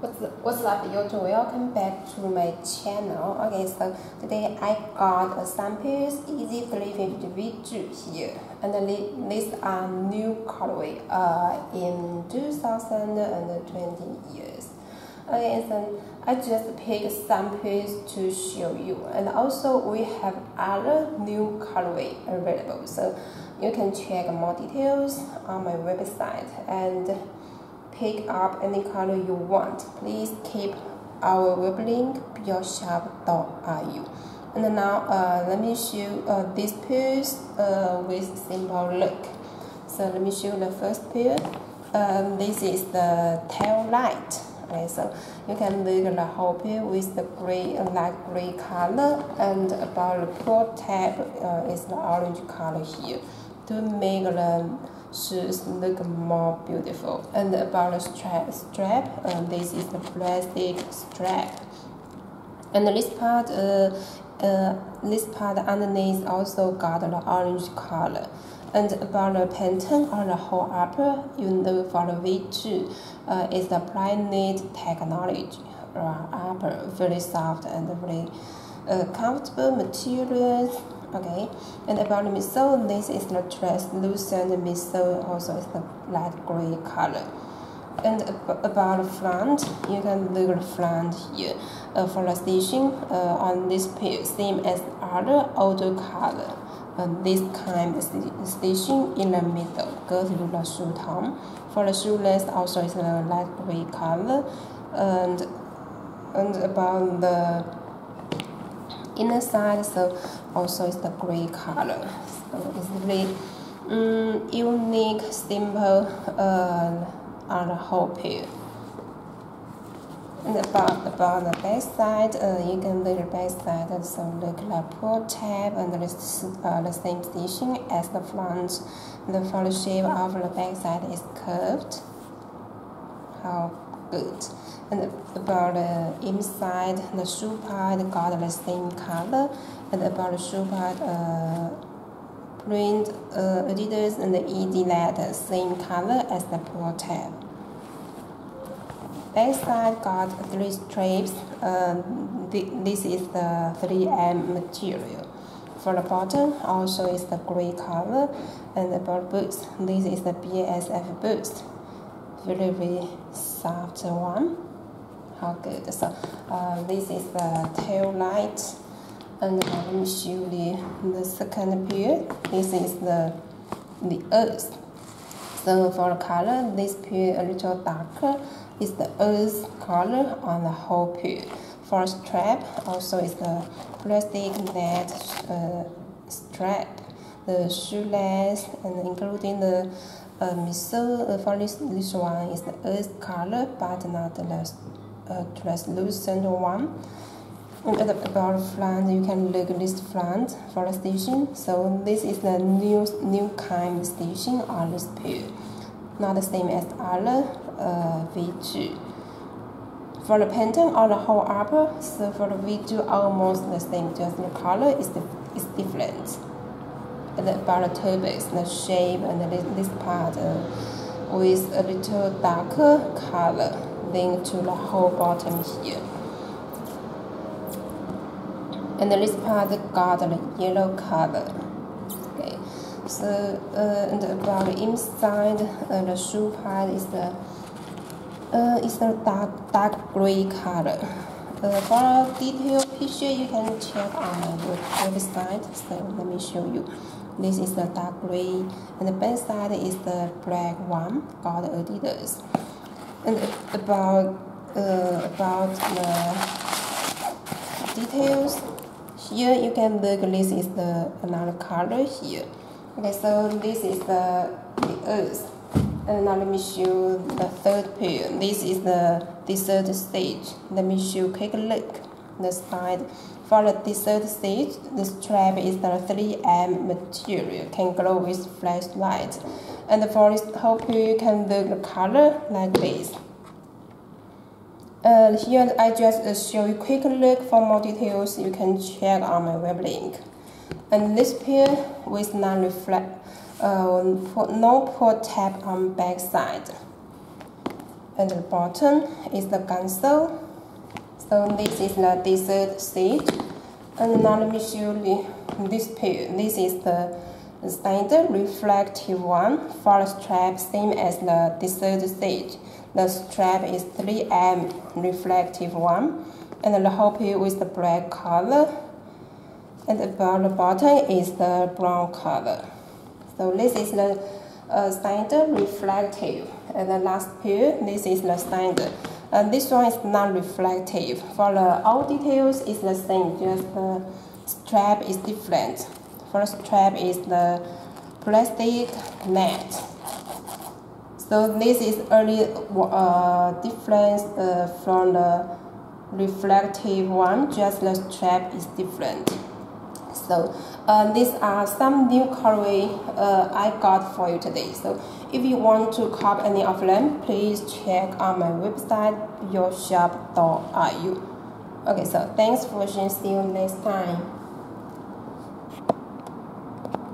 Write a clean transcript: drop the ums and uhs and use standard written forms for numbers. What's up, YouTube? Welcome back to my channel. Okay, so today I got a Sampire's EZ350 V2 here, and these are new colorway in 2020 years. Okay, so I just picked Sampire's to show you, and also we have other new colorway available, so you can check more details on my website and pick up any color you want. Please keep our web link beyourshop.ru. And now let me show this pair with simple look. So let me show the first pair. This is the tail light. Okay, so you can look the whole pair with the gray, light gray color, and about the pro tab is the orange color here to make the shoes look more beautiful. And about the strap, this is the plastic strap, and this part underneath also got the orange color. And about the pattern on the whole upper, you know, for the V2 is the plain knit technology upper, very soft and very comfortable materials. Okay, and about the midsole, this is the translucent midsole, also is the light gray color. And about the front, you can look at the front here. For the stitching on this pair, same as other older color. This kind of stitching in the middle goes to the shoe tom. For the shoe length, also is the light gray color. And about the inner side, so also is the gray color. So it's really unique, simple on the whole pair. And about the back side, you can look at the back side, so look like pull tab, and the same stitching as the front. The front shape of the back side is curved. How good. And about the inside, the shoe part got the same color. And about the shoe part, print Adidas and the EZ letters, same color as the pro tab. Backside got three stripes. This is the 3M material. For the bottom, also is the gray color. And about boots, this is the BASF boots. Very, very soft one. How good. So this is the tail light. And let me show you the second pair. This is the earth. So for the color, this pair a little darker. It's the earth color on the whole pair. For the strap, also is the plastic net strap. The shoe lace, and including the midsole. For this one is the earth color, but not the translucent one. And about front, you can look at this front for the stitching. So this is the new kind of stitching on this pair, not the same as other V2. For the pattern on the whole upper, so for the V2 almost the same, just the color is different. And about the turbans, the shape, and this part with a little darker color than to the whole bottom here. And this part got the yellow color. Okay, so and about the inside, the shoe part is the dark gray color. For a detailed picture, you can check on the website. So let me show you. This is the dark gray, and the back side is the black one called Adidas. And about the details here, you can look. This is the another color here. Okay, so this is the earth. And now let me show the third pair. This is the Desert Sage. Let me show quick look the side. For the Desert Sage, the strap is the 3M material, can glow with flashlight. And for this whole pair, you can look the color like this. Here I just show you quick look. For more details, you can check on my web link. And this pair with no pull tab on back side. and the bottom is the console. So this is the Desert Sage, and now let me show you this pair. This is the standard reflective one for strap, same as the Desert Sage. The strap is 3M reflective one, and the whole pair with the black color, and about the bottom is the brown color. So this is the standard reflective, and the last pair, this is the standard. And this one is not reflective. For the all details is the same, just the strap is different. First strap is the plastic net. So this is only difference from the reflective one, just the strap is different. So these are some new colorway I got for you today. So if you want to cop any of them, please check on my website, beyourshop.ru. Okay, so thanks for watching. See you next time.